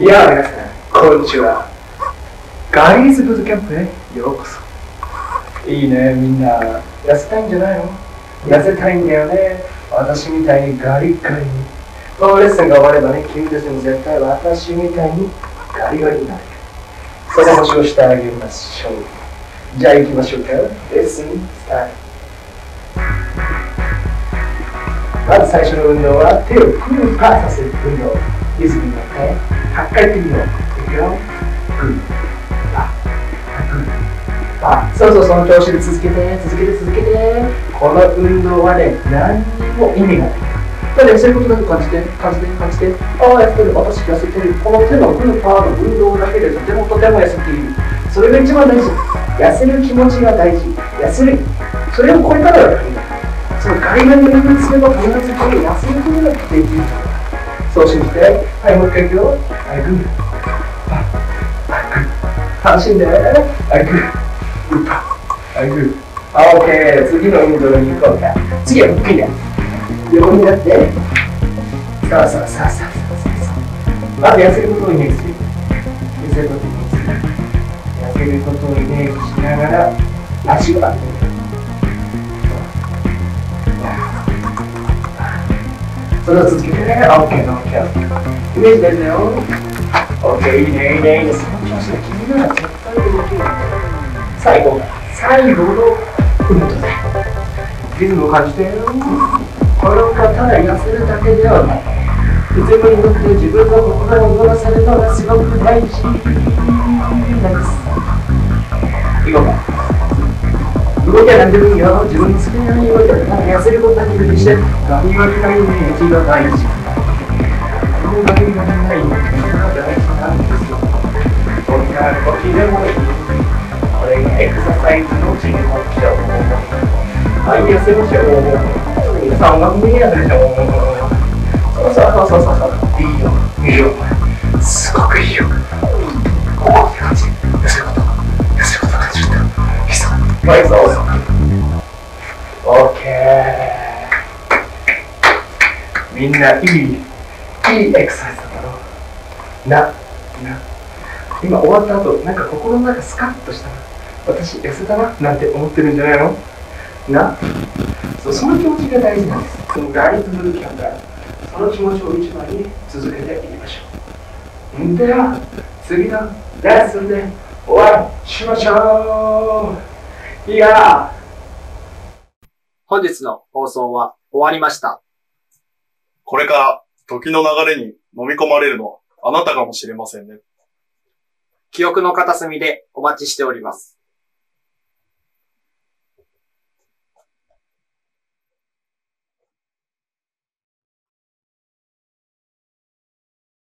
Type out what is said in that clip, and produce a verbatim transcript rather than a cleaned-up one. いやあ、皆さん、こんにちは。ガリーズブートキャンプへようこそ。いいね、みんな。痩せたいんじゃないの？痩せたいんだよね。私みたいにガリガリに。このレッスンが終わればね、君たちも絶対私みたいにガリガリになる。その星をしてあげましょう。じゃあ行きましょうか。レッスンスタート。まず最初の運動は手をくるっぱさせる運動。リズムに乗ってはっかいやってみよう。いくよ。グーパー、グーパー。そうそう、その調子で続けて、続けて、続けて。この運動はね、何にも意味がない。ただ痩せることなく感じて、感じて、感じて。ああ、痩せてる、私痩せてる。この手のグーパーの運動だけでとてもとても痩せている。それが一番大事。痩せる気持ちが大事。痩せる、それを超えたらいい。そのガリガリにすれば必ずこれ痩せることができる。そう信じて、はい、もう一回いくよ。あいぐーパッ、楽しんで。あいぐーグーパッ、あいぐー。あ、オッケー。次の運動に行こうか。次は腹筋だ。横になって、さあさあさあさあさあさあ。まず痩せることをイメージする。痩せることをイメージする。痩せることをイメージしながら足を上げる。それを続けてね。 OK、OK、OK。 イメージ大事だよ。 OK、いいね、いいね、いいね。その調子が君なら絶対できる。最後、最後の運動だ。リズムを感じてよ。これはただ痩せるだけではない。リズムに乗って自分の心を動かせるのがすごく大事です。いこうか。動きは何でもいいよ。自分の好きなように動いて、痩せることだけにして、ガリガリガリのイメージが大事。ガリガリガリのイメージが大事なんですよ。こんな動きでもいい。これがエクササイズの自分の基調。はい、痩せましょう。皆さん音楽的なんでしょう。そうそうそうそうそう。いいよ、いいよ、すごくいいよ。ここって感じ。痩せること、痩せること感じるんだ。いいぞ、いいぞ。みんないい、いいエクササイズだろう。な、な。今終わった後、なんか心の中スカッとしたな。私、痩せたななんて思ってるんじゃないの？な。そう、その気持ちが大事なんです。そのガリーズブートキャンプ、その気持ちを一番に続けていきましょう。んでは、次のレッスンでお会いしましょう。いやー。本日の放送は終わりました。これから時の流れに飲み込まれるのはあなたかもしれませんね。記憶の片隅でお待ちしております。